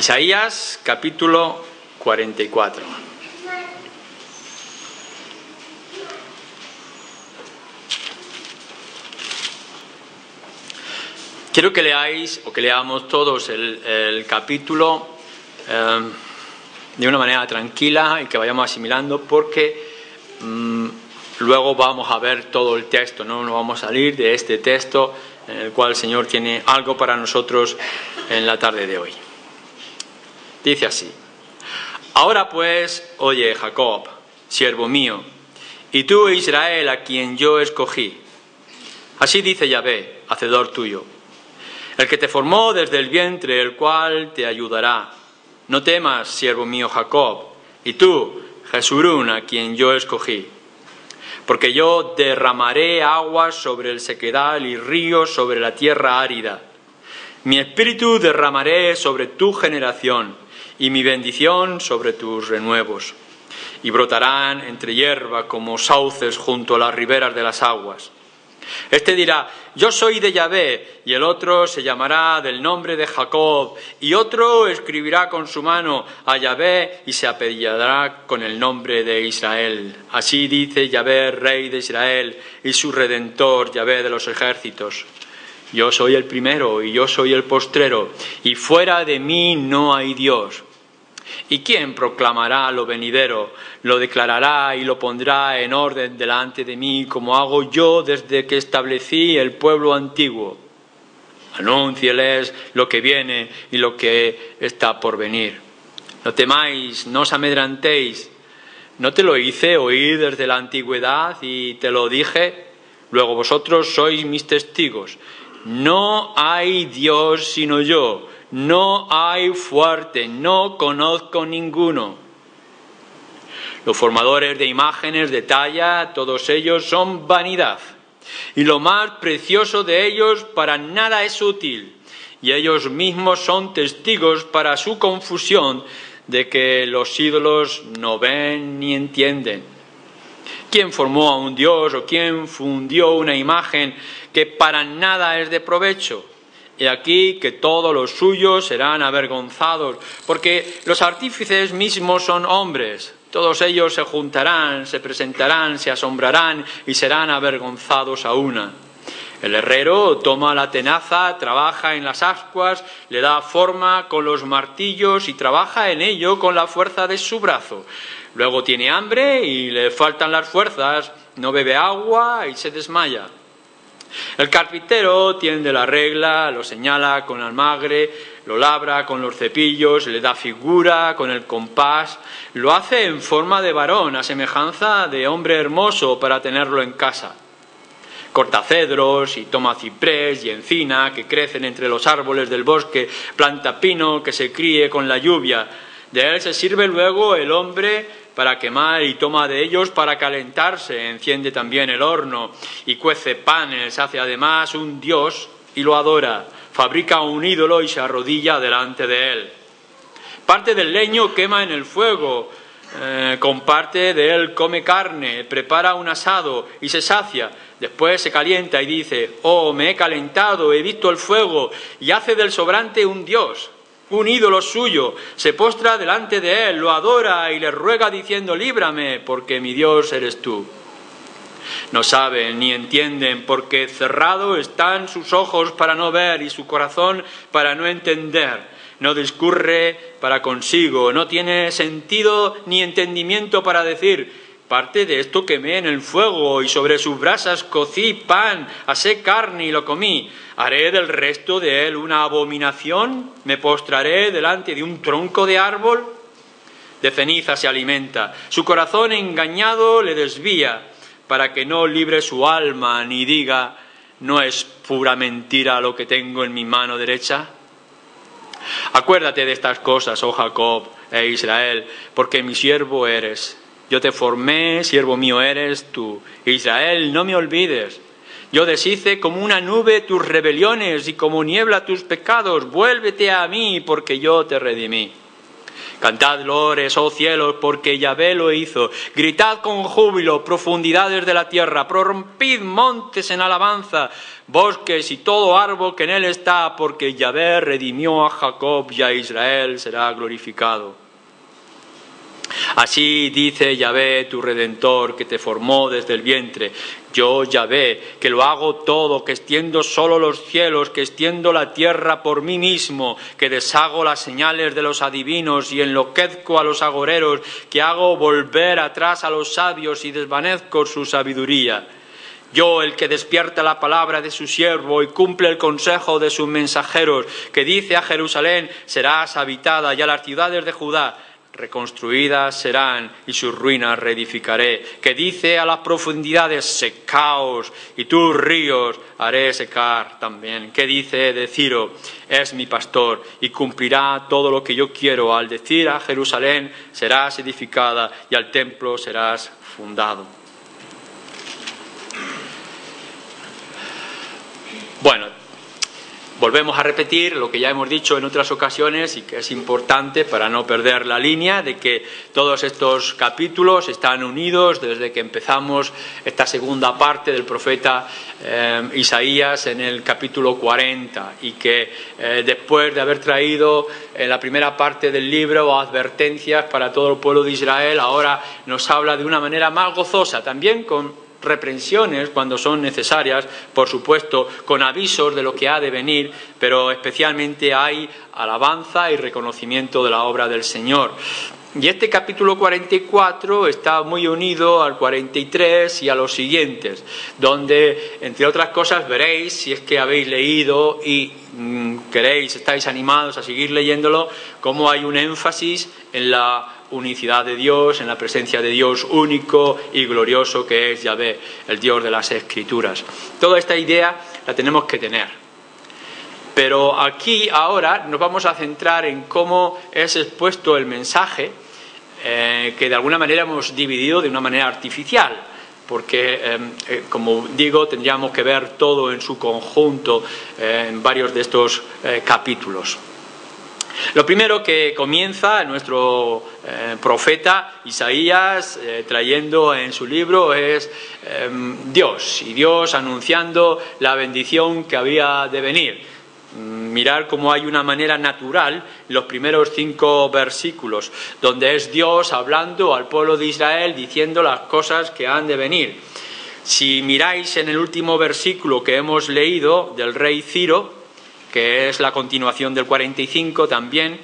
Isaías capítulo 44. Quiero que leáis o que leamos todos el capítulo de una manera tranquila y que vayamos asimilando, porque luego vamos a ver todo el texto, ¿no? No vamos a salir de este texto en el cual el Señor tiene algo para nosotros en la tarde de hoy. Dice así: Ahora pues, oye Jacob, siervo mío, y tú Israel, a quien yo escogí. Así dice Yahvé, hacedor tuyo, el que te formó desde el vientre, el cual te ayudará. No temas, siervo mío Jacob, y tú, Jesurún, a quien yo escogí. Porque yo derramaré aguas sobre el sequedal y ríos sobre la tierra árida. Mi espíritu derramaré sobre tu generación y mi bendición sobre tus renuevos. Y brotarán entre hierba como sauces junto a las riberas de las aguas. Este dirá: yo soy de Yahvé, y el otro se llamará del nombre de Jacob, y otro escribirá con su mano a Yahvé y se apellidará con el nombre de Israel. Así dice Yahvé, Rey de Israel, y su Redentor, Yahvé de los ejércitos. Yo soy el primero y yo soy el postrero, y fuera de mí no hay Dios. ¿Y quién proclamará lo venidero? Lo declarará y lo pondrá en orden delante de mí, como hago yo desde que establecí el pueblo antiguo. Anúncieles lo que viene y lo que está por venir. No temáis, no os amedrantéis. ¿No te lo hice oír desde la antigüedad y te lo dije? Luego vosotros sois mis testigos. No hay Dios sino yo. No hay fuerte, no conozco ninguno. Los formadores de imágenes de talla, todos ellos son vanidad. Y lo más precioso de ellos para nada es útil. Y ellos mismos son testigos para su confusión de que los ídolos no ven ni entienden. ¿Quién formó a un dios o quién fundió una imagen que para nada es de provecho? He aquí que todos los suyos serán avergonzados, porque los artífices mismos son hombres. Todos ellos se juntarán, se presentarán, se asombrarán y serán avergonzados a una. El herrero toma la tenaza, trabaja en las ascuas, le da forma con los martillos y trabaja en ello con la fuerza de su brazo. Luego tiene hambre y le faltan las fuerzas, no bebe agua y se desmaya. El carpintero tiende la regla, lo señala con almagre, lo labra con los cepillos, le da figura con el compás, lo hace en forma de varón, a semejanza de hombre hermoso para tenerlo en casa. Corta cedros y toma ciprés y encina que crecen entre los árboles del bosque, planta pino que se críe con la lluvia. De él se sirve luego el hombre para quemar y toma de ellos para calentarse, enciende también el horno y cuece panes, hace además un dios y lo adora, fabrica un ídolo y se arrodilla delante de él. Parte del leño quema en el fuego, con parte de él come carne, prepara un asado y se sacia, después se calienta y dice: oh, me he calentado, he visto el fuego, y hace del sobrante un dios, un ídolo suyo, se postra delante de él, lo adora y le ruega diciendo: líbrame, porque mi Dios eres tú. No saben ni entienden, porque cerrado están sus ojos para no ver y su corazón para no entender. No discurre para consigo, no tiene sentido ni entendimiento para decir: parte de esto quemé en el fuego, y sobre sus brasas cocí pan, asé carne y lo comí. ¿Haré del resto de él una abominación? ¿Me postraré delante de un tronco de árbol? De ceniza se alimenta, su corazón engañado le desvía, para que no libre su alma, ni diga: ¿no es pura mentira lo que tengo en mi mano derecha? Acuérdate de estas cosas, oh Jacob e Israel, porque mi siervo eres. Yo te formé, siervo mío eres tú. Israel, no me olvides. Yo deshice como una nube tus rebeliones y como niebla tus pecados. Vuélvete a mí, porque yo te redimí. Cantad lores, oh cielos, porque Yahvé lo hizo. Gritad con júbilo, profundidades de la tierra. Prorrumpid montes en alabanza, bosques y todo árbol que en él está, porque Yahvé redimió a Jacob y a Israel será glorificado. Así dice Yahvé, tu Redentor, que te formó desde el vientre. Yo, Yahvé, que lo hago todo, que extiendo solo los cielos, que extiendo la tierra por mí mismo, que deshago las señales de los adivinos y enloquezco a los agoreros, que hago volver atrás a los sabios y desvanezco su sabiduría. Yo, el que despierta la palabra de su siervo y cumple el consejo de sus mensajeros, que dice a Jerusalén, serás habitada, y a las ciudades de Judá, reconstruidas serán, y sus ruinas reedificaré, que dice a las profundidades, secaos, y tus ríos haré secar también, que dice de Ciro, es mi pastor, y cumplirá todo lo que yo quiero, al decir a Jerusalén, serás edificada, y al templo serás fundado. Bueno, volvemos a repetir lo que ya hemos dicho en otras ocasiones y que es importante para no perder la línea de que todos estos capítulos están unidos desde que empezamos esta segunda parte del profeta Isaías en el capítulo 40 y que después de haber traído en la primera parte del libro advertencias para todo el pueblo de Israel, ahora nos habla de una manera más gozosa, también con reprensiones cuando son necesarias, por supuesto, con avisos de lo que ha de venir, pero especialmente hay alabanza y reconocimiento de la obra del Señor. Y este capítulo 44 está muy unido al 43 y a los siguientes, donde, entre otras cosas, veréis, si es que habéis leído y queréis, estáis animados a seguir leyéndolo, cómo hay un énfasis en la unicidad de Dios, en la presencia de Dios único y glorioso que es Yahvé, el Dios de las Escrituras. Toda esta idea la tenemos que tener. Pero aquí ahora nos vamos a centrar en cómo es expuesto el mensaje que de alguna manera hemos dividido de una manera artificial, porque, como digo, tendríamos que ver todo en su conjunto en varios de estos capítulos. Lo primero que comienza nuestro profeta Isaías trayendo en su libro es Dios, y Dios anunciando la bendición que había de venir. Mirar cómo hay una manera natural en los primeros 5 versículos, donde es Dios hablando al pueblo de Israel, diciendo las cosas que han de venir. Si miráis en el último versículo que hemos leído del rey Ciro, que es la continuación del 45 también,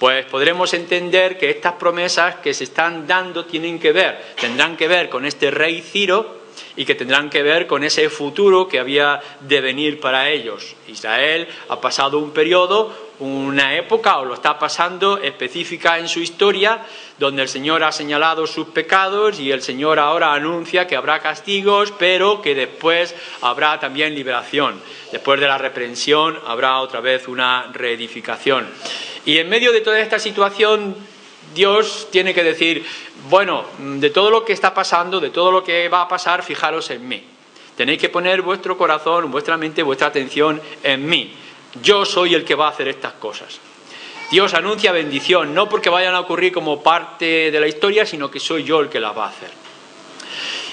pues podremos entender que estas promesas que se están dando tendrán que ver con este rey Ciro y que tendrán que ver con ese futuro que había de venir para ellos. Israel ha pasado un periodo, una época, o lo está pasando, específica en su historia, donde el Señor ha señalado sus pecados y el Señor ahora anuncia que habrá castigos, pero que después habrá también liberación. Después de la reprensión habrá otra vez una reedificación. Y en medio de toda esta situación, Dios tiene que decir, bueno, de todo lo que está pasando, de todo lo que va a pasar, fijaros en mí. Tenéis que poner vuestro corazón, vuestra mente, vuestra atención en mí. Yo soy el que va a hacer estas cosas. Dios anuncia bendición, no porque vayan a ocurrir como parte de la historia, sino que soy yo el que las va a hacer.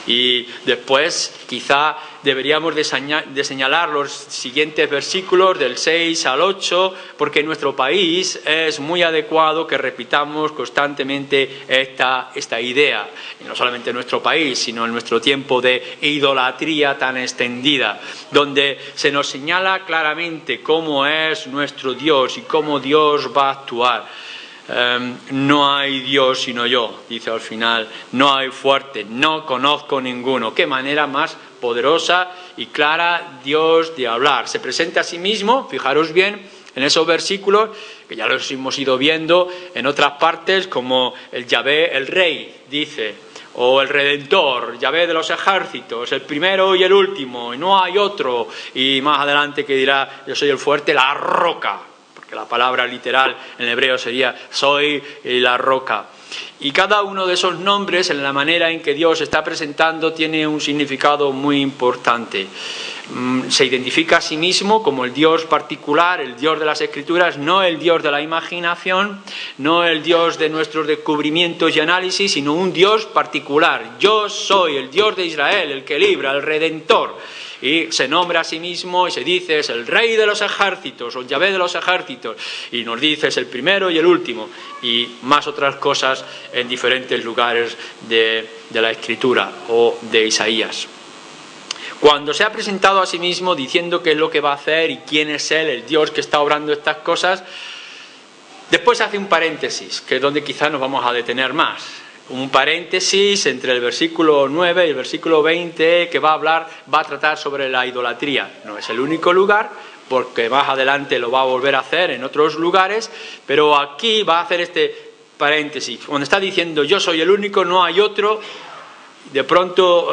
Y después, quizá deberíamos de señalar los siguientes versículos, del 6 al 8, porque en nuestro país es muy adecuado que repitamos constantemente esta idea. Y no solamente en nuestro país, sino en nuestro tiempo de idolatría tan extendida, donde se nos señala claramente cómo es nuestro Dios y cómo Dios va a actuar. No hay Dios sino yo, dice al final, no hay fuerte, no conozco ninguno. Qué manera más poderosa y clara Dios de hablar. Se presenta a sí mismo, fijaros bien, en esos versículos, que ya los hemos ido viendo en otras partes, como el Yahvé, el Rey, dice, o el Redentor, Yahvé de los ejércitos, el primero y el último, y no hay otro, y más adelante que dirá, yo soy el fuerte, la roca. que la palabra literal en hebreo sería soy la roca. Y cada uno de esos nombres, en la manera en que Dios está presentando, tiene un significado muy importante. Se identifica a sí mismo como el Dios particular, el Dios de las Escrituras, no el Dios de la imaginación, no el Dios de nuestros descubrimientos y análisis, sino un Dios particular. Yo soy el Dios de Israel, el que libra, el Redentor. Y se nombra a sí mismo y se dice es el Rey de los ejércitos o el Yahvé de los ejércitos, y nos dice es el primero y el último, y más otras cosas en diferentes lugares de la Escritura o de Isaías. Cuando se ha presentado a sí mismo diciendo qué es lo que va a hacer y quién es Él, el Dios que está obrando estas cosas, después hace un paréntesis, que es donde quizás nos vamos a detener más. Un paréntesis entre el versículo 9 y el versículo 20 que va a tratar sobre la idolatría. No es el único lugar, porque más adelante lo va a volver a hacer en otros lugares, pero aquí va a hacer este paréntesis, donde está diciendo yo soy el único, no hay otro. De pronto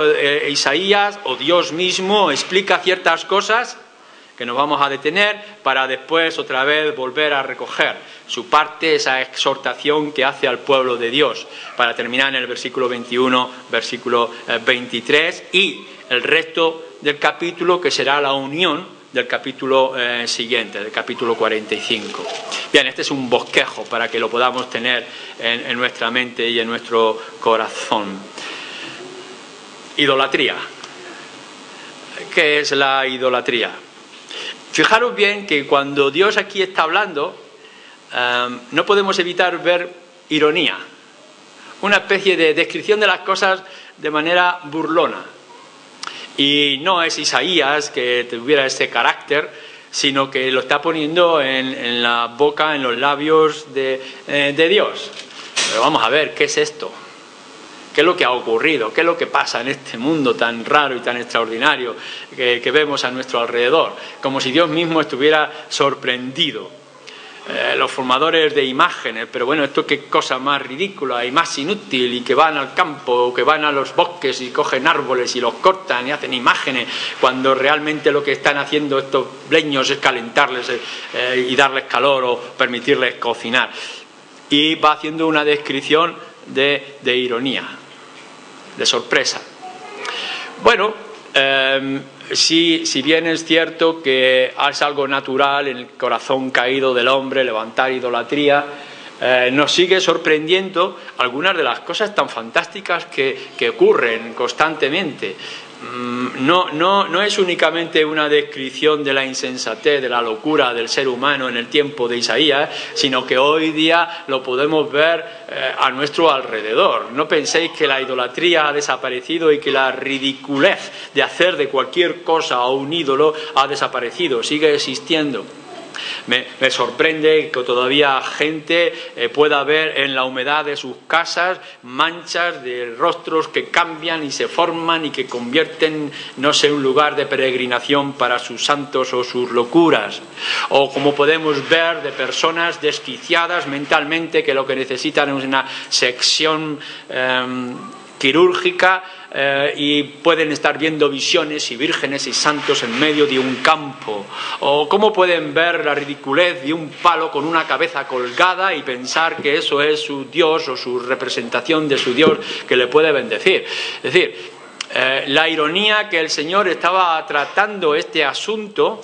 Isaías o Dios mismo explica ciertas cosas que nos vamos a detener para después otra vez volver a recoger su parte, esa exhortación que hace al pueblo de Dios, para terminar en el versículo 21, versículo 23 y el resto del capítulo, que será la unión del capítulo siguiente, del capítulo 45. Bien, este es un bosquejo para que lo podamos tener en nuestra mente y en nuestro corazón. Idolatría. ¿Qué es la idolatría? Fijaros bien que cuando Dios aquí está hablando, no podemos evitar ver ironía, una especie de descripción de las cosas de manera burlona. Y no es Isaías que tuviera ese carácter, sino que lo está poniendo en la boca, en los labios de Dios. Pero vamos a ver, ¿qué es esto? ¿Qué es lo que ha ocurrido? ¿Qué es lo que pasa en este mundo tan raro y tan extraordinario que vemos a nuestro alrededor? Como si Dios mismo estuviera sorprendido. Los formadores de imágenes, pero bueno, esto qué cosa más ridícula y más inútil, y que van al campo, o que van a los bosques y cogen árboles y los cortan y hacen imágenes, cuando realmente lo que están haciendo estos leños es calentarles y darles calor o permitirles cocinar. Y va haciendo una descripción de ironía, de sorpresa. Bueno, si bien es cierto que es algo natural en el corazón caído del hombre levantar idolatría, nos sigue sorprendiendo algunas de las cosas tan fantásticas que ocurren constantemente. No es únicamente una descripción de la insensatez, de la locura del ser humano en el tiempo de Isaías, sino que hoy día lo podemos ver a nuestro alrededor. No penséis que la idolatría ha desaparecido y que la ridiculez de hacer de cualquier cosa a un ídolo ha desaparecido, sigue existiendo. Me sorprende que todavía gente pueda ver en la humedad de sus casas manchas de rostros que cambian y se forman y que convierten, no sé, un lugar de peregrinación para sus santos o sus locuras. O como podemos ver de personas desquiciadas mentalmente que lo que necesitan es una sección quirúrgica y pueden estar viendo visiones y vírgenes y santos en medio de un campo. O cómo pueden ver la ridiculez de un palo con una cabeza colgada y pensar que eso es su Dios o su representación de su Dios que le puede bendecir. Es decir, la ironía que el Señor estaba tratando este asunto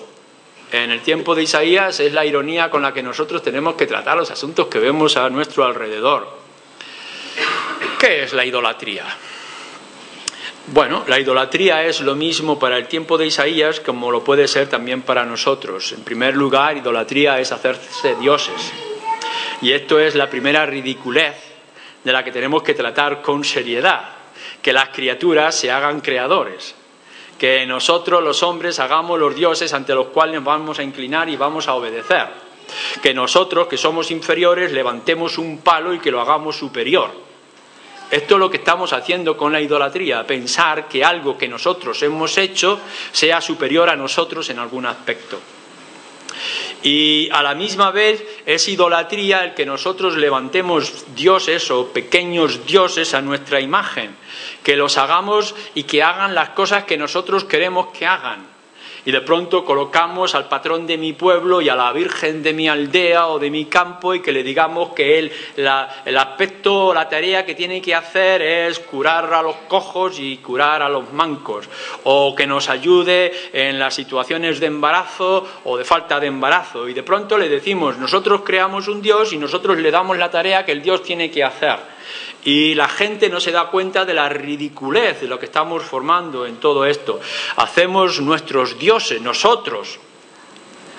en el tiempo de Isaías es la ironía con la que nosotros tenemos que tratar los asuntos que vemos a nuestro alrededor. ¿Qué es la idolatría? Bueno, la idolatría es lo mismo para el tiempo de Isaías como lo puede ser también para nosotros. En primer lugar, idolatría es hacerse dioses. Y esto es la primera ridiculez de la que tenemos que tratar con seriedad. Que las criaturas se hagan creadores. Que nosotros los hombres hagamos los dioses ante los cuales vamos a inclinar y vamos a obedecer. Que nosotros, que somos inferiores, levantemos un palo y que lo hagamos superior. Esto es lo que estamos haciendo con la idolatría, pensar que algo que nosotros hemos hecho sea superior a nosotros en algún aspecto. Y a la misma vez es idolatría el que nosotros levantemos dioses o pequeños dioses a nuestra imagen, que los hagamos y que hagan las cosas que nosotros queremos que hagan. y de pronto colocamos al patrón de mi pueblo y a la virgen de mi aldea o de mi campo, y que le digamos que el aspecto o la tarea que tiene que hacer es curar a los cojos y curar a los mancos, o que nos ayude en las situaciones de embarazo o de falta de embarazo, y de pronto le decimos: nosotros creamos un Dios y nosotros le damos la tarea que el Dios tiene que hacer. Y la gente no se da cuenta de la ridiculez de lo que estamos formando en todo esto. Hacemos nuestros dioses, nosotros.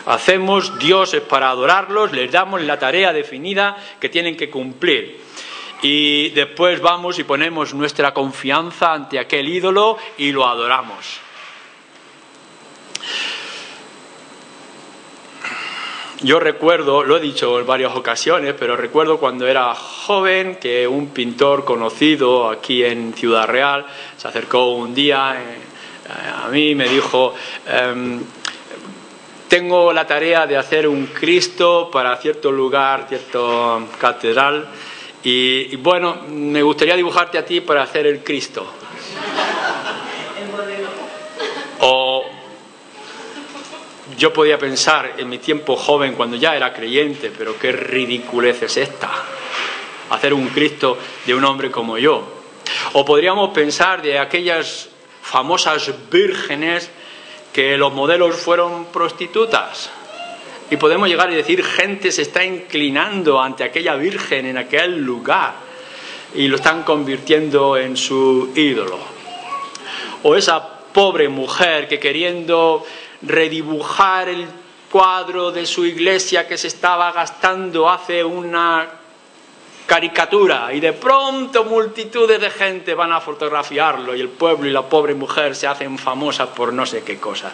Hacemos dioses para adorarlos, les damos la tarea definida que tienen que cumplir. Y después vamos y ponemos nuestra confianza ante aquel ídolo y lo adoramos. Yo recuerdo, lo he dicho en varias ocasiones, pero recuerdo cuando era joven que un pintor conocido aquí en Ciudad Real se acercó un día a mí y me dijo: tengo la tarea de hacer un Cristo para cierto lugar, cierta catedral, y bueno, me gustaría dibujarte a ti para hacer el Cristo. Yo podía pensar en mi tiempo joven, cuando ya era creyente, pero qué ridiculez es esta, hacer un Cristo de un hombre como yo. O podríamos pensar de aquellas famosas vírgenes que los modelos fueron prostitutas. Y podemos llegar y decir: gente se está inclinando ante aquella virgen en aquel lugar y lo están convirtiendo en su ídolo. O esa pobre mujer que, queriendo redibujar el cuadro de su iglesia que se estaba gastando, hace una caricatura, y de pronto multitudes de gente van a fotografiarlo, y el pueblo y la pobre mujer se hacen famosas por no sé qué cosa.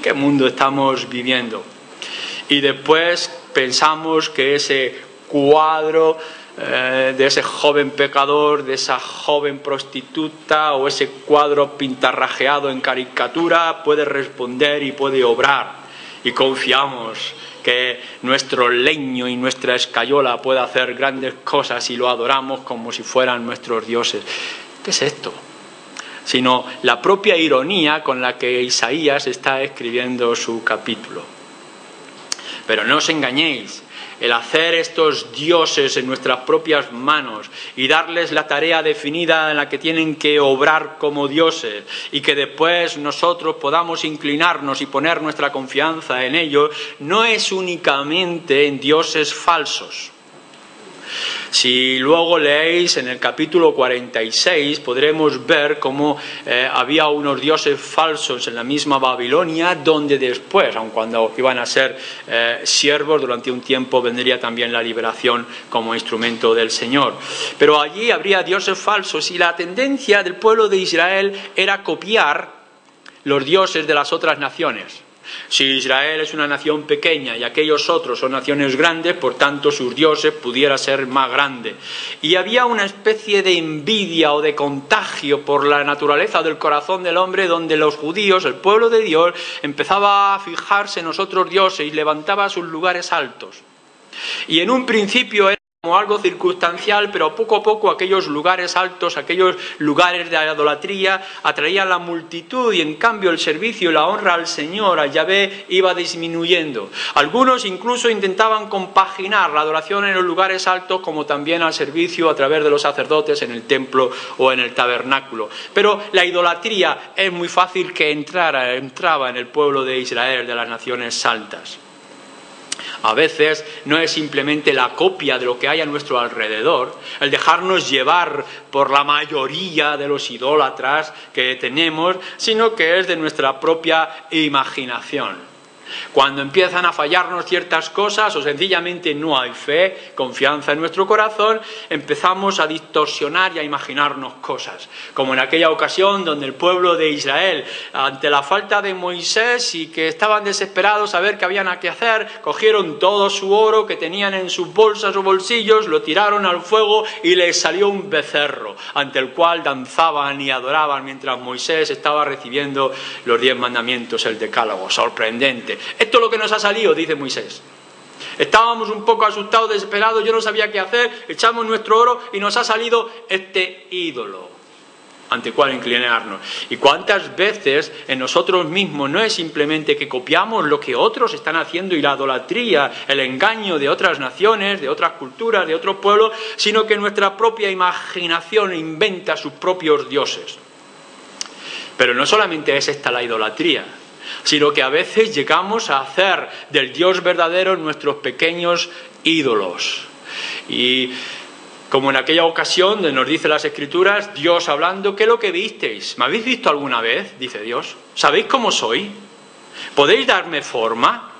¿Qué mundo estamos viviendo? Y después pensamos que ese cuadro de ese joven pecador, de esa joven prostituta, o ese cuadro pintarrajeado en caricatura, puede responder y puede obrar, y confiamos que nuestro leño y nuestra escayola puede hacer grandes cosas, y lo adoramos como si fueran nuestros dioses. ¿Qué es esto? Sino la propia ironía con la que Isaías está escribiendo su capítulo. Pero no os engañéis. El hacer estos dioses en nuestras propias manos y darles la tarea definida en la que tienen que obrar como dioses, y que después nosotros podamos inclinarnos y poner nuestra confianza en ellos, no es únicamente en dioses falsos. Si luego leéis en el capítulo 46, podremos ver cómo había unos dioses falsos en la misma Babilonia, donde después, aun cuando iban a ser siervos durante un tiempo, vendría también la liberación como instrumento del Señor. Pero allí habría dioses falsos, y la tendencia del pueblo de Israel era copiar los dioses de las otras naciones. Si Israel es una nación pequeña y aquellos otros son naciones grandes, por tanto sus dioses pudiera ser más grande. Y había una especie de envidia o de contagio por la naturaleza del corazón del hombre, donde los judíos, el pueblo de Dios, empezaba a fijarse en los otros dioses y levantaba sus lugares altos. Y en un principio era como algo circunstancial, pero poco a poco aquellos lugares altos, aquellos lugares de idolatría, atraían la multitud, y en cambio el servicio y la honra al Señor, a Yahvé, iba disminuyendo. Algunos incluso intentaban compaginar la adoración en los lugares altos como también al servicio a través de los sacerdotes en el templo o en el tabernáculo. Pero la idolatría es muy fácil que entraba en el pueblo de Israel, de las naciones santas. A veces no es simplemente la copia de lo que hay a nuestro alrededor, el dejarnos llevar por la mayoría de los idólatras que tenemos, sino que es de nuestra propia imaginación. Cuando empiezan a fallarnos ciertas cosas, o sencillamente no hay fe, confianza en nuestro corazón, empezamos a distorsionar y a imaginarnos cosas. Como en aquella ocasión donde el pueblo de Israel, ante la falta de Moisés y que estaban desesperados a ver qué habían que hacer, cogieron todo su oro que tenían en sus bolsas o bolsillos, lo tiraron al fuego y les salió un becerro, ante el cual danzaban y adoraban mientras Moisés estaba recibiendo los 10 mandamientos, el decálogo. Sorprendente. Esto es lo que nos ha salido, dice Moisés. Estábamos un poco asustados, desesperados, yo no sabía qué hacer, echamos nuestro oro y nos ha salido este ídolo. ante cuál inclinarnos. Y cuántas veces en nosotros mismos no es simplemente que copiamos lo que otros están haciendo y la idolatría, el engaño de otras naciones, de otras culturas, de otros pueblos, sino que nuestra propia imaginación inventa sus propios dioses. Pero no solamente es esta la idolatría, sino que a veces llegamos a hacer del Dios verdadero nuestros pequeños ídolos. Y como en aquella ocasión donde nos dice las Escrituras, Dios hablando, ¿qué es lo que visteis? ¿Me habéis visto alguna vez? Dice Dios. ¿Sabéis cómo soy? ¿Podéis darme forma?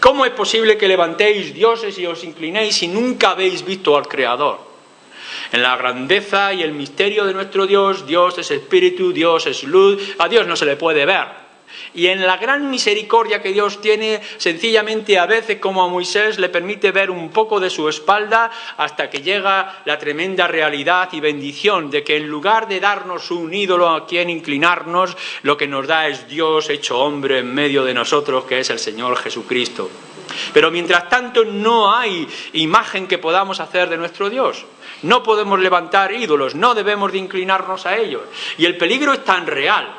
¿Cómo es posible que levantéis dioses y os inclinéis si nunca habéis visto al Creador? En la grandeza y el misterio de nuestro Dios, Dios es espíritu, Dios es luz, a Dios no se le puede ver. Y en la gran misericordia que Dios tiene, sencillamente a veces, como a Moisés, le permite ver un poco de su espalda hasta que llega la tremenda realidad y bendición de que en lugar de darnos un ídolo a quien inclinarnos, lo que nos da es Dios hecho hombre en medio de nosotros, que es el Señor Jesucristo. Pero mientras tanto no hay imagen que podamos hacer de nuestro Dios. No podemos levantar ídolos, no debemos de inclinarnos a ellos. Y el peligro es tan real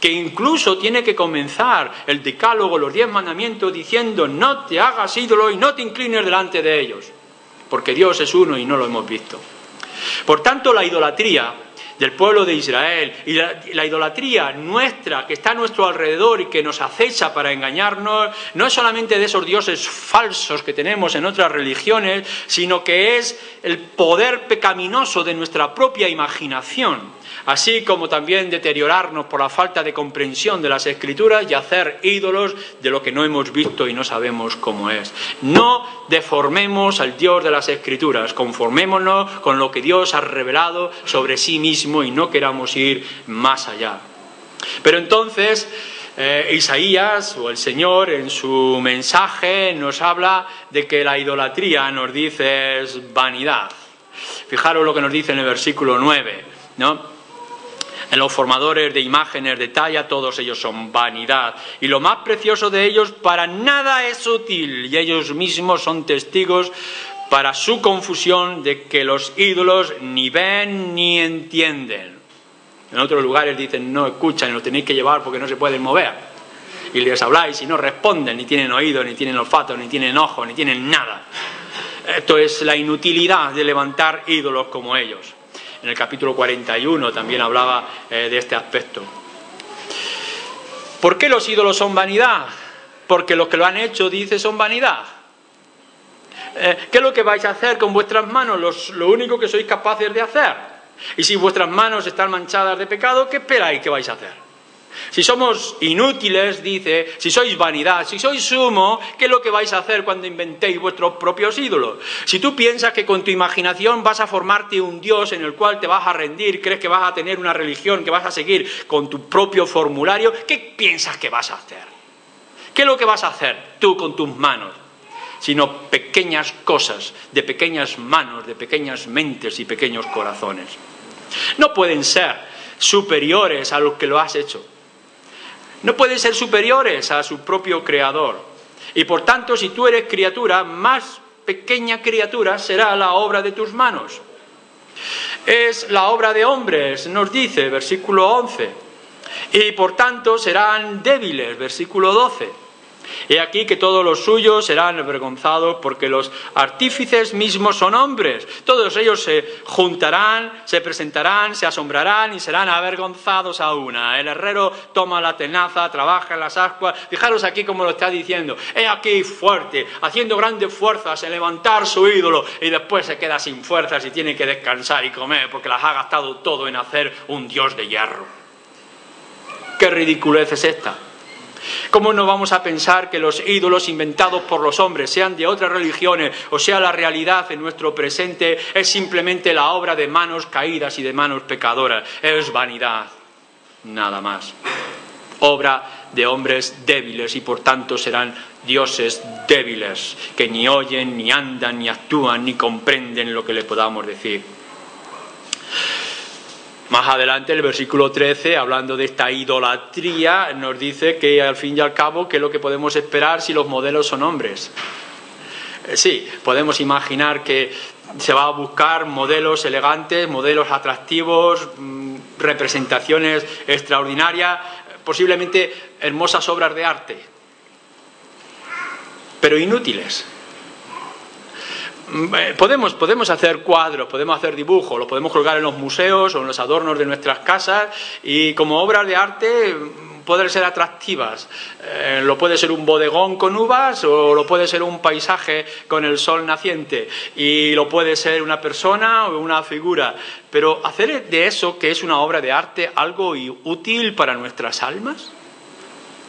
que incluso tiene que comenzar el decálogo, los 10 mandamientos, diciendo: no te hagas ídolo y no te inclines delante de ellos, porque Dios es uno y no lo hemos visto. Por tanto, la idolatría del pueblo de Israel y la idolatría nuestra, que está a nuestro alrededor y que nos acecha para engañarnos, no es solamente de esos dioses falsos que tenemos en otras religiones, sino que es el poder pecaminoso de nuestra propia imaginación, así como también deteriorarnos por la falta de comprensión de las Escrituras y hacer ídolos de lo que no hemos visto y no sabemos cómo es. No deformemos al Dios de las Escrituras, conformémonos con lo que Dios ha revelado sobre sí mismo y no queramos ir más allá. Pero entonces Isaías, o el Señor, en su mensaje nos habla de que la idolatría, nos dice, es vanidad. Fijaros lo que nos dice en el versículo 9, ¿no? En los formadores de imágenes de talla, todos ellos son vanidad, y lo más precioso de ellos para nada es útil, y ellos mismos son testigos para su confusión de que los ídolos ni ven ni entienden. En otros lugares dicen: no escuchan, los tenéis que llevar porque no se pueden mover, y les habláis y no responden, ni tienen oído, ni tienen olfato, ni tienen ojo, ni tienen nada. Esto es la inutilidad de levantar ídolos como ellos. En el capítulo 41 también hablaba de este aspecto. ¿Por qué los ídolos son vanidad? Porque los que lo han hecho, dice, son vanidad. ¿Qué es lo que vais a hacer con vuestras manos? Lo único que sois capaces de hacer. Y si vuestras manos están manchadas de pecado, ¿qué esperáis que vais a hacer? Si somos inútiles, dice, si sois vanidad, si sois humo, ¿qué es lo que vais a hacer cuando inventéis vuestros propios ídolos? Si tú piensas que con tu imaginación vas a formarte un Dios en el cual te vas a rendir, crees que vas a tener una religión que vas a seguir con tu propio formulario, ¿qué piensas que vas a hacer? ¿Qué es lo que vas a hacer tú con tus manos? Sino pequeñas cosas, de pequeñas manos, de pequeñas mentes y pequeños corazones. No pueden ser superiores a los que lo has hecho. No pueden ser superiores a su propio Creador. Y por tanto, si tú eres criatura, más pequeña criatura será la obra de tus manos. Es la obra de hombres, nos dice, versículo 11. Y por tanto serán débiles, versículo 12. He aquí que todos los suyos serán avergonzados, porque los artífices mismos son hombres. Todos ellos se juntarán, se presentarán, se asombrarán y serán avergonzados a una. El herrero toma la tenaza, trabaja en las ascuas. Fijaros aquí como lo está diciendo. He aquí fuerte, haciendo grandes fuerzas en levantar su ídolo, y después se queda sin fuerzas y tiene que descansar y comer, porque las ha gastado todo en hacer un dios de hierro. ¿Qué ridiculez es esta? ¿Cómo no vamos a pensar que los ídolos inventados por los hombres, sean de otras religiones o sea la realidad en nuestro presente, es simplemente la obra de manos caídas y de manos pecadoras? Es vanidad, nada más. Obra de hombres débiles, y por tanto serán dioses débiles, que ni oyen, ni andan, ni actúan, ni comprenden lo que le podamos decir. Más adelante, el versículo 13, hablando de esta idolatría, nos dice que al fin y al cabo, ¿qué es lo que podemos esperar si los modelos son hombres? Sí, podemos imaginar que se va a buscar modelos elegantes, modelos atractivos, representaciones extraordinarias, posiblemente hermosas obras de arte, pero inútiles. Podemos hacer cuadros, podemos hacer dibujos, los podemos colgar en los museos o en los adornos de nuestras casas, y como obras de arte pueden ser atractivas. Lo puede ser un bodegón con uvas, o lo puede ser un paisaje con el sol naciente, y lo puede ser una persona o una figura, pero hacer de eso, que es una obra de arte, algo útil para nuestras almas,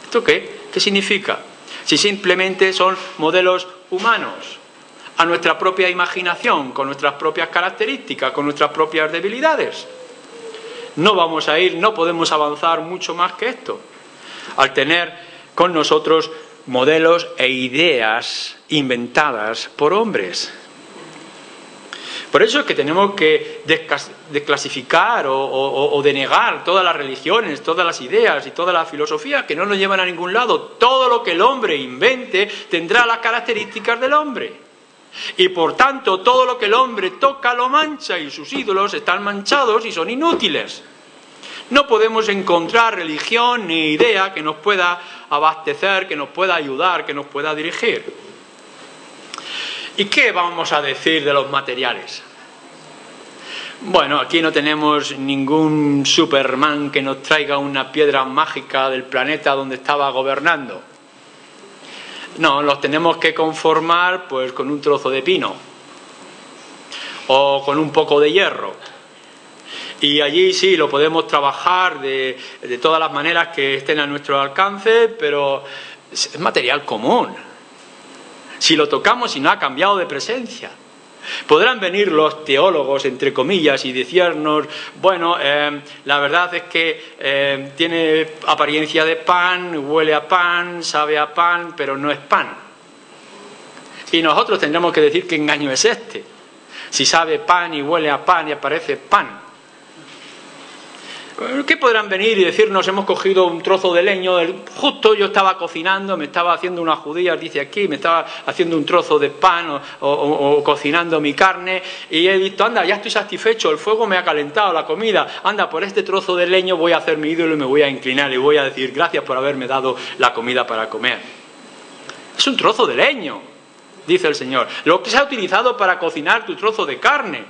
¿esto qué? ¿Qué significa? Si simplemente son modelos humanos, a nuestra propia imaginación, con nuestras propias características, con nuestras propias debilidades. No vamos a ir, no podemos avanzar mucho más que esto, al tener con nosotros modelos e ideas inventadas por hombres. Por eso es que tenemos que desclasificar o denegar todas las religiones, todas las ideas y todas las filosofías que no nos llevan a ningún lado. Todo lo que el hombre invente tendrá las características del hombre, y por tanto todo lo que el hombre toca lo mancha, y sus ídolos están manchados y son inútiles. No podemos encontrar religión ni idea que nos pueda abastecer, que nos pueda ayudar, que nos pueda dirigir. ¿Y qué vamos a decir de los materiales? Bueno, aquí no tenemos ningún Superman que nos traiga una piedra mágica del planeta donde estaba gobernando. No, los tenemos que conformar pues con un trozo de pino o con un poco de hierro, y allí sí lo podemos trabajar de todas las maneras que estén a nuestro alcance, pero es material común. Si lo tocamos y no ha cambiado de presencia, podrán venir los teólogos, entre comillas, y decirnos, bueno, la verdad es que tiene apariencia de pan, huele a pan, sabe a pan, pero no es pan. Y nosotros tendremos que decir qué engaño es este, si sabe pan y huele a pan y aparece pan. ¿Qué podrán venir y decirnos? Hemos cogido un trozo de leño, justo yo estaba cocinando, me estaba haciendo unas judías, dice aquí, me estaba haciendo un trozo de pan o cocinando mi carne, y he visto, anda, ya estoy satisfecho, el fuego me ha calentado la comida, anda, por este trozo de leño voy a hacer mi ídolo y me voy a inclinar y voy a decir gracias por haberme dado la comida para comer. Es un trozo de leño, dice el Señor, lo que se ha utilizado para cocinar tu trozo de carne.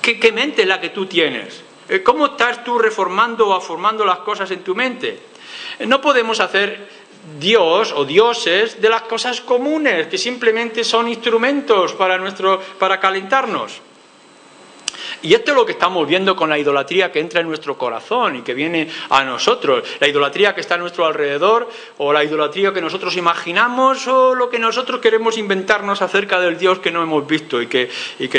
¿Qué mente es la que tú tienes? ¿Cómo estás tú reformando o formando las cosas en tu mente? No podemos hacer Dios o dioses de las cosas comunes, que simplemente son instrumentos para calentarnos. Y esto es lo que estamos viendo con la idolatría que entra en nuestro corazón y que viene a nosotros. La idolatría que está a nuestro alrededor, o la idolatría que nosotros imaginamos, o lo que nosotros queremos inventarnos acerca del Dios que no hemos visto y que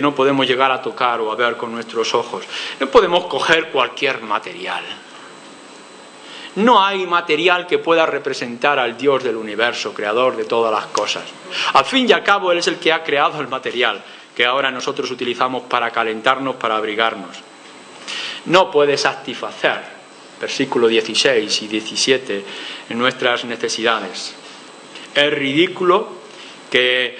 no podemos llegar a tocar o a ver con nuestros ojos. No podemos coger cualquier material. No hay material que pueda representar al Dios del universo, creador de todas las cosas. Al fin y al cabo, Él es el que ha creado el material que ahora nosotros utilizamos para calentarnos, para abrigarnos. No puede satisfacer, versículos 16 y 17, en nuestras necesidades. Es ridículo que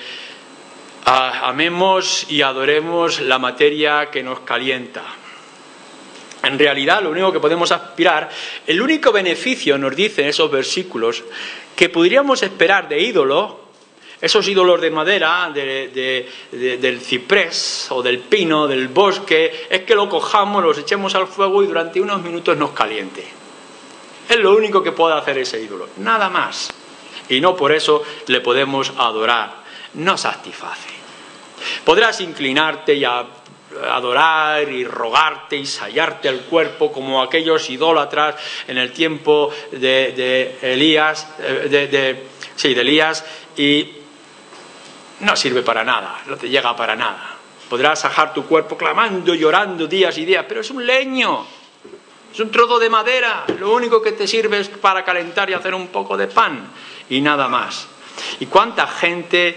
amemos y adoremos la materia que nos calienta. En realidad, lo único que podemos aspirar, el único beneficio, nos dicen esos versículos, que podríamos esperar de ídolos, esos ídolos de madera, del ciprés o del pino, del bosque, es que lo cojamos, los echemos al fuego y durante unos minutos nos caliente. Es lo único que puede hacer ese ídolo, nada más. Y no por eso le podemos adorar, no satisface. Podrás inclinarte y adorar y rogarte y sayarte el cuerpo como aquellos idólatras en el tiempo de Elías, y no sirve para nada, no te llega para nada. Podrás sajar tu cuerpo clamando, llorando días y días, pero es un leño, es un trozo de madera, lo único que te sirve es para calentar y hacer un poco de pan y nada más. ¿Y cuánta gente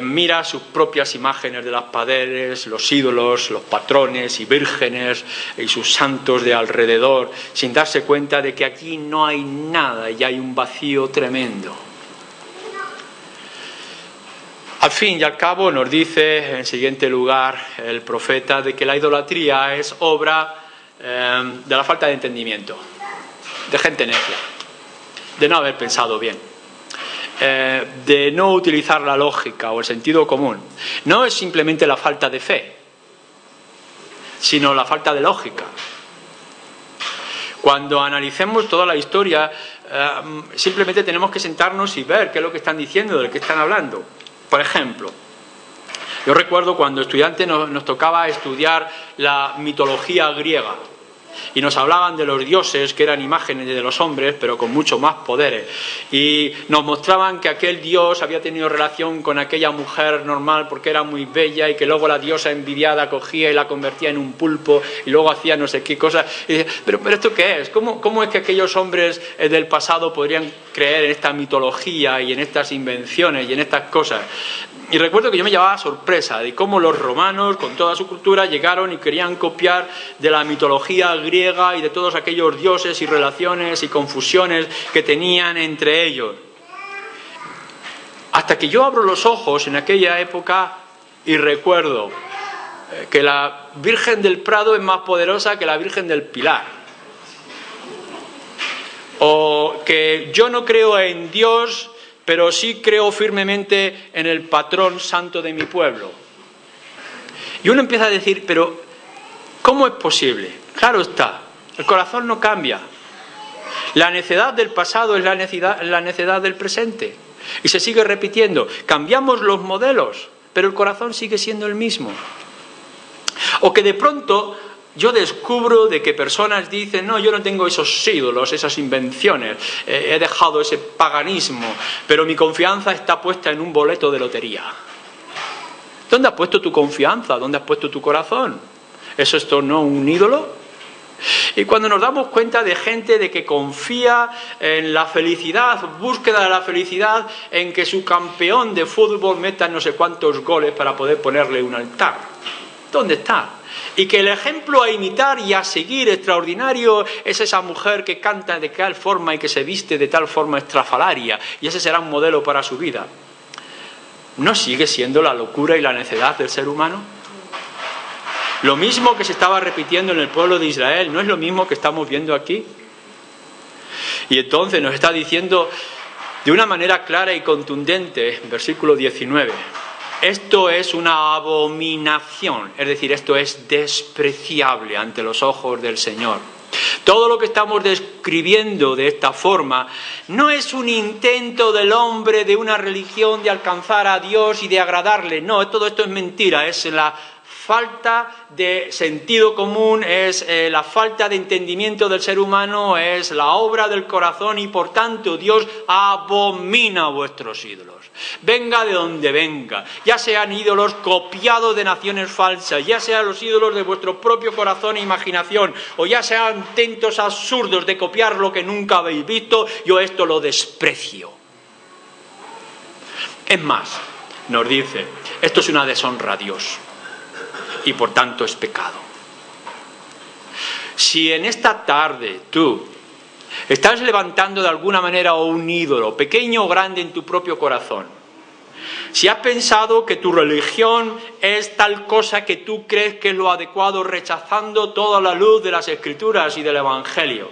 mira sus propias imágenes de las paredes, los ídolos, los patrones y vírgenes y sus santos de alrededor, sin darse cuenta de que aquí no hay nada y hay un vacío tremendo? Al fin y al cabo nos dice en siguiente lugar el profeta de que la idolatría es obra de la falta de entendimiento, de gente necia, de no haber pensado bien, de no utilizar la lógica o el sentido común. No es simplemente la falta de fe, sino la falta de lógica. Cuando analicemos toda la historia, simplemente tenemos que sentarnos y ver qué es lo que están diciendo, de qué están hablando. Por ejemplo, yo recuerdo cuando estudiante nos tocaba estudiar la mitología griega y nos hablaban de los dioses que eran imágenes de los hombres pero con mucho más poderes, y nos mostraban que aquel dios había tenido relación con aquella mujer normal porque era muy bella, y que luego la diosa envidiada cogía y la convertía en un pulpo y luego hacía no sé qué cosas. Y, ¿pero esto qué es? ¿Cómo es que aquellos hombres del pasado podrían creer en esta mitología y en estas invenciones y en estas cosas? Y recuerdo que yo me llevaba sorpresa de cómo los romanos, con toda su cultura, llegaron y querían copiar de la mitología griega y de todos aquellos dioses y relaciones y confusiones que tenían entre ellos. Hasta que yo abro los ojos en aquella época y recuerdo que la Virgen del Prado es más poderosa que la Virgen del Pilar. O que yo no creo en Dios, pero sí creo firmemente en el patrón santo de mi pueblo. Y uno empieza a decir, pero ¿cómo es posible? Claro está, el corazón no cambia. La necedad del pasado es la necedad del presente. Y se sigue repitiendo. Cambiamos los modelos, pero el corazón sigue siendo el mismo. O que de pronto yo descubro de que personas dicen, no, yo no tengo esos ídolos, esas invenciones, he dejado ese paganismo, pero mi confianza está puesta en un boleto de lotería. ¿Dónde has puesto tu confianza? ¿Dónde has puesto tu corazón? ¿Es esto no un ídolo? Y cuando nos damos cuenta de gente de que confía en la felicidad, búsqueda de la felicidad, en que su campeón de fútbol meta no sé cuántos goles para poder ponerle un altar. ¿Dónde está? Y que el ejemplo a imitar y a seguir extraordinario es esa mujer que canta de tal forma y que se viste de tal forma estrafalaria, y ese será un modelo para su vida. ¿No sigue siendo la locura y la necedad del ser humano? Lo mismo que se estaba repitiendo en el pueblo de Israel, ¿no es lo mismo que estamos viendo aquí? Y entonces nos está diciendo de una manera clara y contundente, en versículo 19... esto es una abominación, es decir, esto es despreciable ante los ojos del Señor. Todo lo que estamos describiendo de esta forma no es un intento del hombre de una religión de alcanzar a Dios y de agradarle. No, todo esto es mentira, es la falta de sentido común, es la falta de entendimiento del ser humano, es la obra del corazón, y por tanto Dios abomina vuestros ídolos. Venga de donde venga, ya sean ídolos copiados de naciones falsas, ya sean los ídolos de vuestro propio corazón e imaginación, o ya sean intentos absurdos de copiar lo que nunca habéis visto, yo esto lo desprecio. Es más, nos dice, esto es una deshonra a Dios, y por tanto es pecado. Si en esta tarde tú estás levantando de alguna manera un ídolo, pequeño o grande, en tu propio corazón, si has pensado que tu religión es tal cosa que tú crees que es lo adecuado, rechazando toda la luz de las Escrituras y del Evangelio,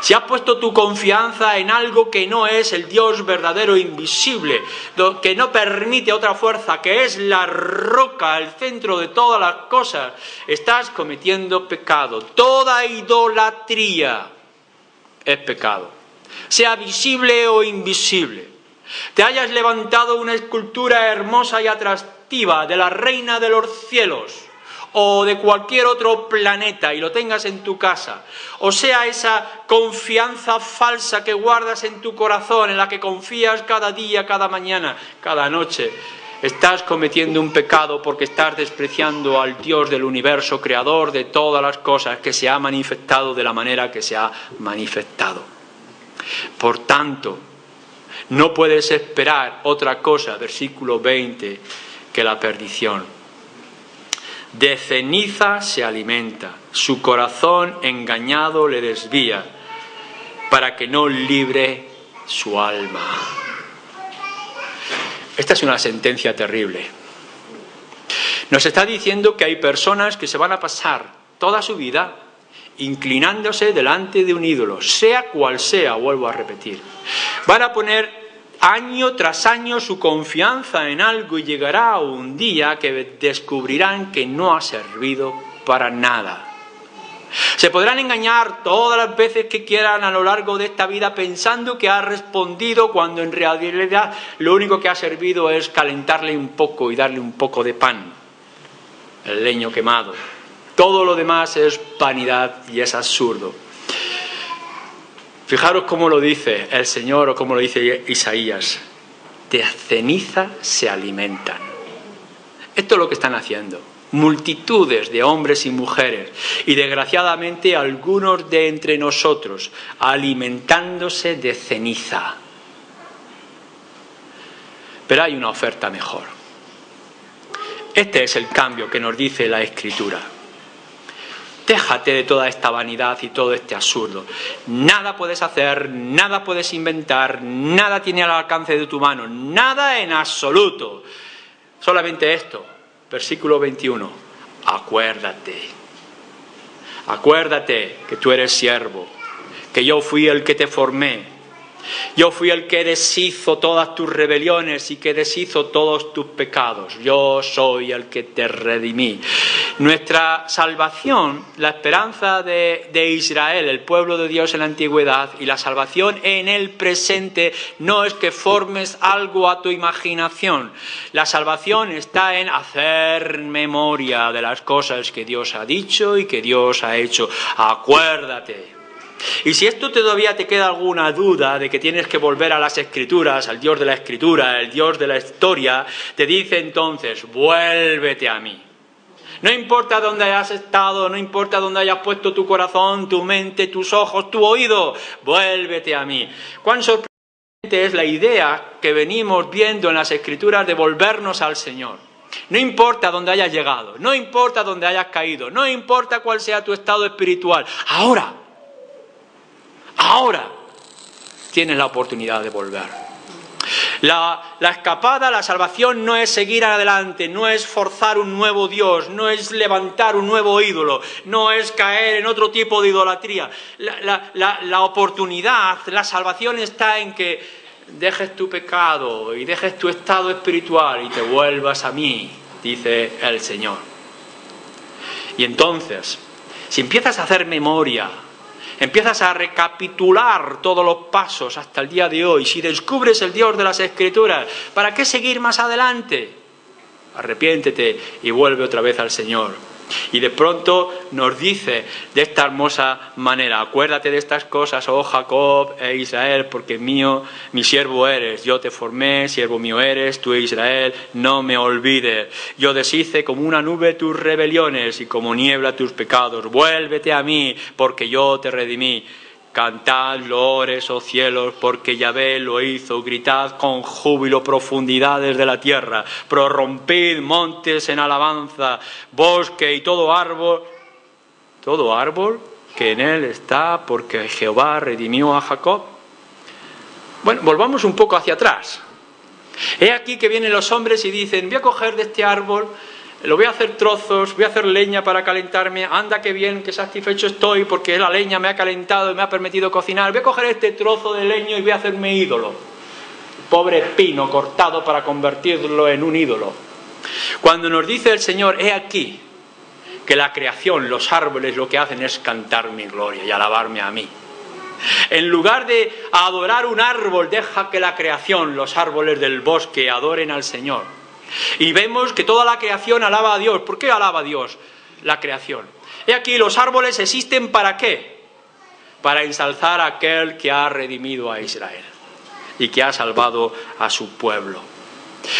si has puesto tu confianza en algo que no es el Dios verdadero, invisible, que no permite otra fuerza, que es la roca, el centro de todas las cosas, estás cometiendo pecado. Toda idolatría es pecado, sea visible o invisible. Te hayas levantado una escultura hermosa y atractiva de la reina de los cielos, o de cualquier otro planeta, y lo tengas en tu casa, o sea esa confianza falsa que guardas en tu corazón, en la que confías cada día, cada mañana, cada noche, estás cometiendo un pecado porque estás despreciando al Dios del universo, creador de todas las cosas, que se ha manifestado de la manera que se ha manifestado. Por tanto, no puedes esperar otra cosa, versículo 20, que la perdición. De ceniza se alimenta, su corazón engañado le desvía, para que no libre su alma. Esta es una sentencia terrible. Nos está diciendo que hay personas que se van a pasar toda su vida inclinándose delante de un ídolo, sea cual sea, vuelvo a repetir. Van a poner año tras año su confianza en algo y llegará un día que descubrirán que no ha servido para nada. Se podrán engañar todas las veces que quieran a lo largo de esta vida pensando que ha respondido cuando en realidad lo único que ha servido es calentarle un poco y darle un poco de pan, el leño quemado. Todo lo demás es vanidad y es absurdo. Fijaros cómo lo dice el Señor o cómo lo dice Isaías. De ceniza se alimentan. Esto es lo que están haciendo. Multitudes de hombres y mujeres, y desgraciadamente algunos de entre nosotros, alimentándose de ceniza. Pero hay una oferta mejor. Este es el cambio que nos dice la Escritura. Déjate de toda esta vanidad y todo este absurdo. Nada puedes hacer, nada puedes inventar, nada tiene al alcance de tu mano, nada en absoluto. Solamente esto. Versículo 21, acuérdate que tú eres siervo, que yo fui el que te formé, yo fui el que deshizo todas tus rebeliones y que deshizo todos tus pecados, yo soy el que te redimí. Nuestra salvación, la esperanza de Israel, el pueblo de Dios en la antigüedad, y la salvación en el presente, no es que formes algo a tu imaginación. La salvación está en hacer memoria de las cosas que Dios ha dicho y que Dios ha hecho. Acuérdate. Y si esto todavía te queda alguna duda de que tienes que volver a las Escrituras, al Dios de la Escritura, el Dios de la historia, te dice entonces, vuélvete a mí. No importa dónde hayas estado, no importa dónde hayas puesto tu corazón, tu mente, tus ojos, tu oído, vuélvete a mí. Cuán sorprendente es la idea que venimos viendo en las Escrituras de volvernos al Señor. No importa dónde hayas llegado, no importa dónde hayas caído, no importa cuál sea tu estado espiritual, ahora tienes la oportunidad de volver. La escapada, la salvación no es seguir adelante, no es forzar un nuevo Dios, no es levantar un nuevo ídolo, no es caer en otro tipo de idolatría. La oportunidad, la salvación está en que dejes tu pecado y dejes tu estado espiritual y te vuelvas a mí, dice el Señor. Y entonces, si empiezas a hacer memoria, empiezas a recapitular todos los pasos hasta el día de hoy. Si descubres el Dios de las Escrituras, ¿para qué seguir más adelante? Arrepiéntete y vuelve otra vez al Señor. Y de pronto nos dice de esta hermosa manera, acuérdate de estas cosas, oh Jacob e Israel, porque mío, mi siervo eres, yo te formé, siervo mío eres, tú Israel, no me olvides. Yo deshice como una nube tus rebeliones y como niebla tus pecados, vuélvete a mí, porque yo te redimí. Cantad loores, oh cielos, porque Yahvé lo hizo. Gritad con júbilo profundidades de la tierra. Prorrompid montes en alabanza, bosque y todo árbol que en él está, porque Jehová redimió a Jacob. Bueno, volvamos un poco hacia atrás. He aquí que vienen los hombres y dicen, voy a coger de este árbol, lo voy a hacer trozos, voy a hacer leña para calentarme, anda que bien, que satisfecho estoy porque la leña me ha calentado y me ha permitido cocinar, voy a coger este trozo de leño y voy a hacerme ídolo. Pobre pino cortado para convertirlo en un ídolo. Cuando nos dice el Señor, he aquí que la creación, los árboles, lo que hacen es cantar mi gloria y alabarme a mí. En lugar de adorar un árbol, deja que la creación, los árboles del bosque, adoren al Señor. Y vemos que toda la creación alaba a Dios. ¿Por qué alaba a Dios la creación? He aquí, los árboles existen ¿para qué? Para ensalzar a aquel que ha redimido a Israel y que ha salvado a su pueblo.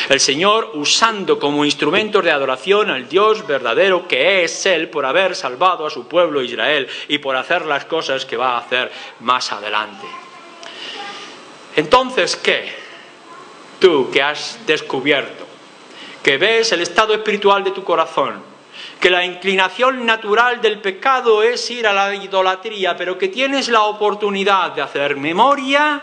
El Señor, usando como instrumentos de adoración al Dios verdadero que es Él, por haber salvado a su pueblo Israel y por hacer las cosas que va a hacer más adelante. Entonces, ¿qué? Tú que has descubierto, que ves el estado espiritual de tu corazón, que la inclinación natural del pecado es ir a la idolatría, pero que tienes la oportunidad de hacer memoria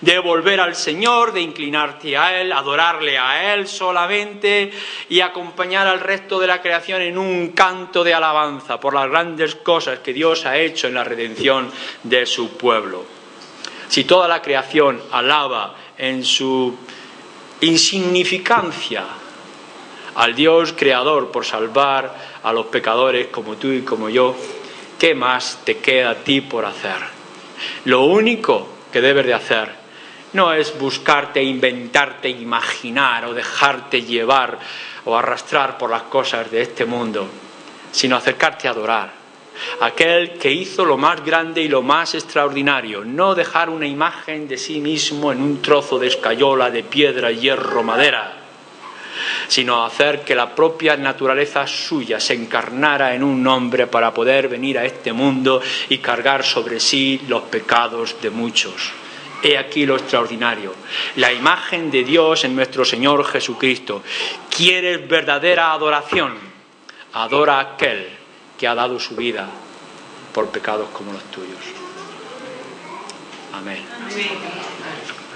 de volver al Señor, de inclinarte a Él, adorarle a Él solamente y acompañar al resto de la creación en un canto de alabanza por las grandes cosas que Dios ha hecho en la redención de su pueblo. Si toda la creación alaba en su insignificancia al Dios creador por salvar a los pecadores como tú y como yo, ¿qué más te queda a ti por hacer? Lo único que debes de hacer no es buscarte, inventarte, imaginar o dejarte llevar o arrastrar por las cosas de este mundo, sino acercarte a adorar aquel que hizo lo más grande y lo más extraordinario. No dejar una imagen de sí mismo en un trozo de escayola de piedra, hierro, madera, sino hacer que la propia naturaleza suya se encarnara en un hombre para poder venir a este mundo y cargar sobre sí los pecados de muchos. He aquí lo extraordinario, la imagen de Dios en nuestro Señor Jesucristo. ¿Quieres verdadera adoración? Adora a aquel que ha dado su vida por pecados como los tuyos. Amén. Amén.